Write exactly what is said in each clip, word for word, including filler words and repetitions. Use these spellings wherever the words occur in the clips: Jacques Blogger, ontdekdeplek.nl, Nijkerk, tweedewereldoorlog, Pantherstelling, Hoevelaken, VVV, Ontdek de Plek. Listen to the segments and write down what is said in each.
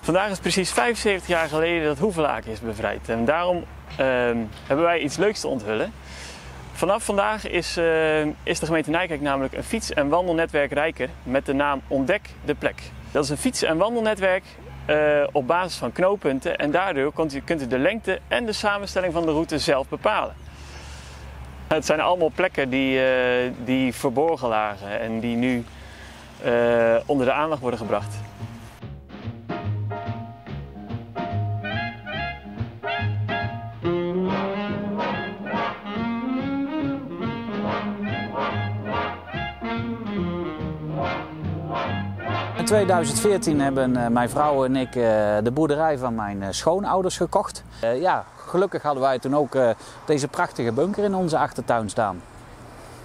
Vandaag is precies vijfenzeventig jaar geleden dat Hoevelaken is bevrijd en daarom uh, hebben wij iets leuks te onthullen. Vanaf vandaag is, uh, is de gemeente Nijkerk namelijk een fiets- en wandelnetwerk rijker met de naam Ontdek de Plek. Dat is een fiets- en wandelnetwerk uh, op basis van knooppunten en daardoor kunt u, kunt u de lengte en de samenstelling van de route zelf bepalen. Het zijn allemaal plekken die, uh, die verborgen lagen en die nu uh, onder de aandacht worden gebracht. In tweeduizend veertien hebben mijn vrouw en ik de boerderij van mijn schoonouders gekocht. Ja, gelukkig hadden wij toen ook deze prachtige bunker in onze achtertuin staan.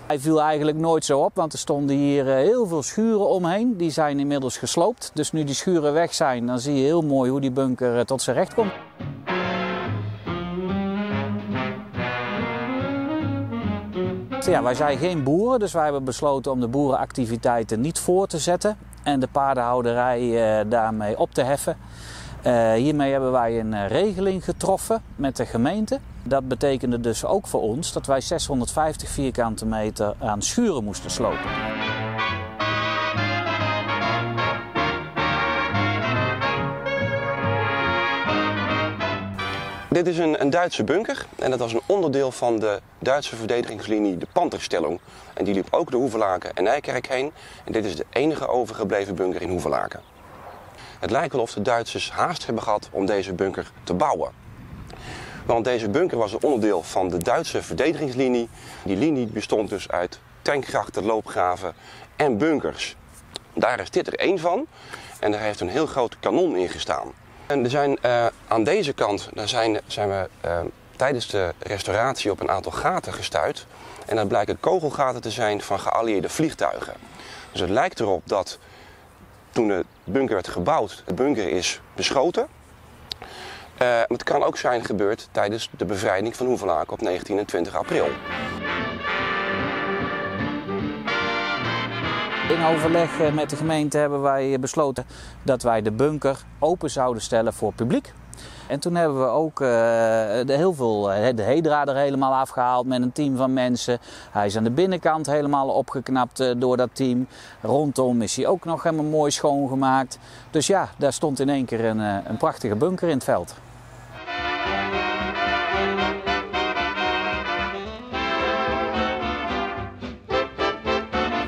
Hij viel eigenlijk nooit zo op, want er stonden hier heel veel schuren omheen. Die zijn inmiddels gesloopt, dus nu die schuren weg zijn, dan zie je heel mooi hoe die bunker tot zijn recht komt. Ja, wij zijn geen boeren, dus wij hebben besloten om de boerenactiviteiten niet voor te zetten en de paardenhouderij eh, daarmee op te heffen. Eh, hiermee hebben wij een regeling getroffen met de gemeente. Dat betekende dus ook voor ons dat wij zeshonderdvijftig vierkante meter aan schuren moesten slopen. Dit is een, een Duitse bunker en dat was een onderdeel van de Duitse verdedigingslinie, de Pantherstelling. En die liep ook de Hoevelaken en Nijkerk heen. En dit is de enige overgebleven bunker in Hoevelaken. Het lijkt wel of de Duitsers haast hebben gehad om deze bunker te bouwen. Want deze bunker was een onderdeel van de Duitse verdedigingslinie. Die linie bestond dus uit tankgrachten, loopgraven en bunkers. Daar is dit er één van en daar heeft een heel groot kanon in gestaan. En er zijn, uh, aan deze kant daar zijn, zijn we uh, tijdens de restauratie op een aantal gaten gestuit. En dat blijken kogelgaten te zijn van geallieerde vliegtuigen. Dus het lijkt erop dat toen de bunker werd gebouwd, de bunker is beschoten. Uh, het kan ook zijn gebeurd tijdens de bevrijding van Hoevelaken op negentien en twintig april. In overleg met de gemeente hebben wij besloten dat wij de bunker open zouden stellen voor het publiek. En toen hebben we ook uh, de, heel veel, de hedra er helemaal afgehaald met een team van mensen. Hij is aan de binnenkant helemaal opgeknapt uh, door dat team. Rondom is hij ook nog helemaal mooi schoongemaakt. Dus ja, daar stond in één keer een, een prachtige bunker in het veld.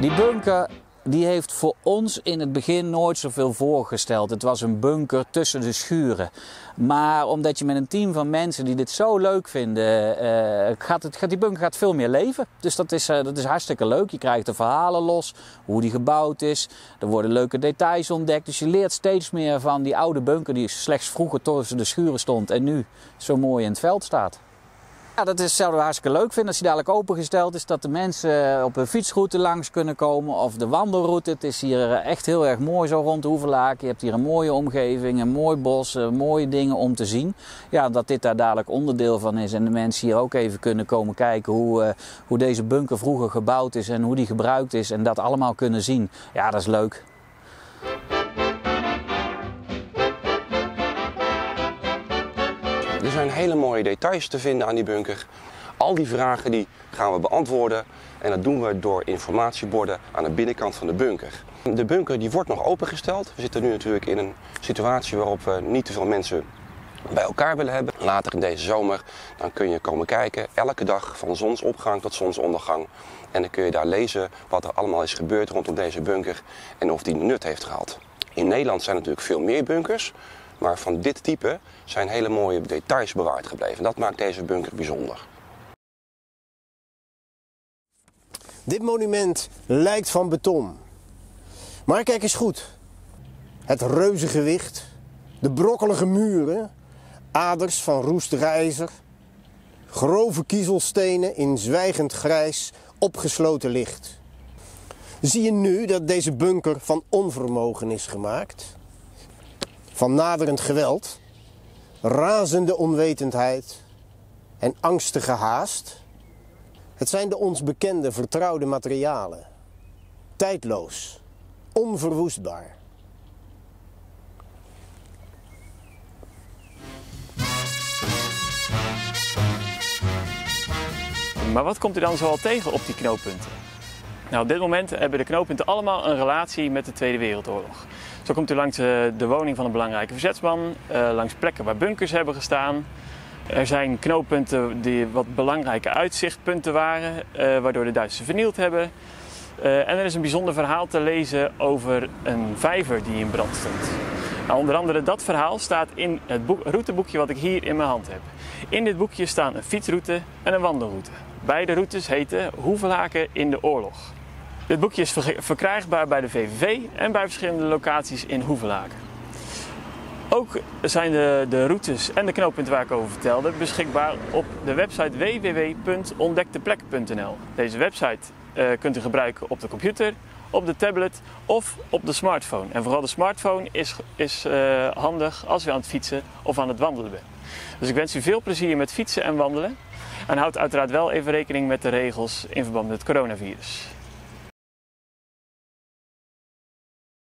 Die bunker... Die heeft voor ons in het begin nooit zoveel voorgesteld. Het was een bunker tussen de schuren. Maar omdat je met een team van mensen die dit zo leuk vinden, uh, gaat, het, gaat die bunker gaat veel meer leven. Dus dat is, uh, dat is hartstikke leuk. Je krijgt de verhalen los, hoe die gebouwd is. Er worden leuke details ontdekt. Dus je leert steeds meer van die oude bunker die slechts vroeger tussen de schuren stond en nu zo mooi in het veld staat. Ja, dat is zouden we hartstikke leuk vinden als hij dadelijk opengesteld is, dat de mensen op hun fietsroute langs kunnen komen of de wandelroute. Het is hier echt heel erg mooi zo rond de Hoevelaken. Je hebt hier een mooie omgeving, een mooi bos, mooie dingen om te zien. Ja, dat dit daar dadelijk onderdeel van is en de mensen hier ook even kunnen komen kijken hoe, uh, hoe deze bunker vroeger gebouwd is en hoe die gebruikt is en dat allemaal kunnen zien. Ja, dat is leuk. Er zijn hele mooie details te vinden aan die bunker. Al die vragen die gaan we beantwoorden en dat doen we door informatieborden aan de binnenkant van de bunker. De bunker die wordt nog opengesteld. We zitten nu natuurlijk in een situatie waarop we niet te veel mensen bij elkaar willen hebben. Later in deze zomer dan kun je komen kijken, elke dag van zonsopgang tot zonsondergang. En dan kun je daar lezen wat er allemaal is gebeurd rondom deze bunker en of die nut heeft gehad. In Nederland zijn natuurlijk veel meer bunkers. Maar van dit type zijn hele mooie details bewaard gebleven. Dat maakt deze bunker bijzonder. Dit monument lijkt van beton. Maar kijk eens goed. Het reuzengewicht, de brokkelige muren, aders van roestig ijzer, grove kiezelstenen in zwijgend grijs, opgesloten licht. Zie je nu dat deze bunker van onvermogen is gemaakt? Van naderend geweld, razende onwetendheid en angstige haast. Het zijn de ons bekende vertrouwde materialen. Tijdloos, onverwoestbaar. Maar wat komt u dan zoal tegen op die knooppunten? Nou, op dit moment hebben de knooppunten allemaal een relatie met de Tweede Wereldoorlog. Zo komt u langs de woning van een belangrijke verzetsman, langs plekken waar bunkers hebben gestaan. Er zijn knooppunten die wat belangrijke uitzichtpunten waren, waardoor de Duitsers vernield hebben. En er is een bijzonder verhaal te lezen over een vijver die in brand stond. Nou, onder andere dat verhaal staat in het boek, routeboekje wat ik hier in mijn hand heb. In dit boekje staan een fietsroute en een wandelroute. Beide routes heten Hoevelaken in de oorlog. Dit boekje is verkrijgbaar bij de V V V en bij verschillende locaties in Hoevelaken. Ook zijn de, de routes en de knooppunten waar ik over vertelde beschikbaar op de website w w w punt ontdek de plek punt n l. Deze website uh, kunt u gebruiken op de computer, op de tablet of op de smartphone. En vooral de smartphone is, is uh, handig als u aan het fietsen of aan het wandelen bent. Dus ik wens u veel plezier met fietsen en wandelen. En houd uiteraard wel even rekening met de regels in verband met het coronavirus.